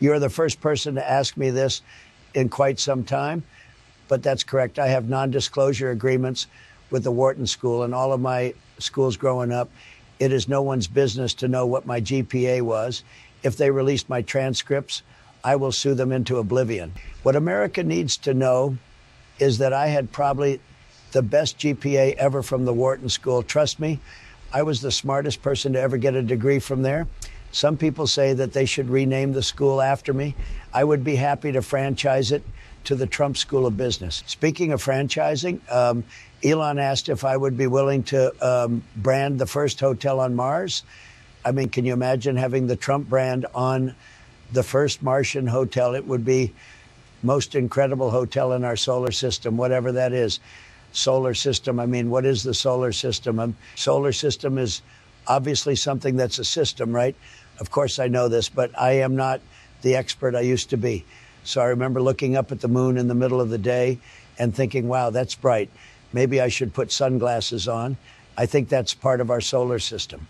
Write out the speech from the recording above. You're the first person to ask me this in quite some time, but that's correct. I have non-disclosure agreements with the Wharton School and all of my schools growing up. It is no one's business to know what my GPA was. If they released my transcripts, I will sue them into oblivion. What America needs to know is that I had probably the best GPA ever from the Wharton School. Trust me, I was the smartest person to ever get a degree from there. Some people say that they should rename the school after me. I would be happy to franchise it to the Trump School of Business. Speaking of franchising, Elon asked if I would be willing to brand the first hotel on Mars. I mean, can you imagine having the Trump brand on the first Martian hotel? It would be most incredible hotel in our solar system, whatever that is. Solar system, I mean, what is the solar system? Solar system is obviously something that's a system, right? Of course I know this, but I am not the expert I used to be. So I remember looking up at the moon in the middle of the day and thinking, wow, that's bright. Maybe I should put sunglasses on. I think that's part of our solar system.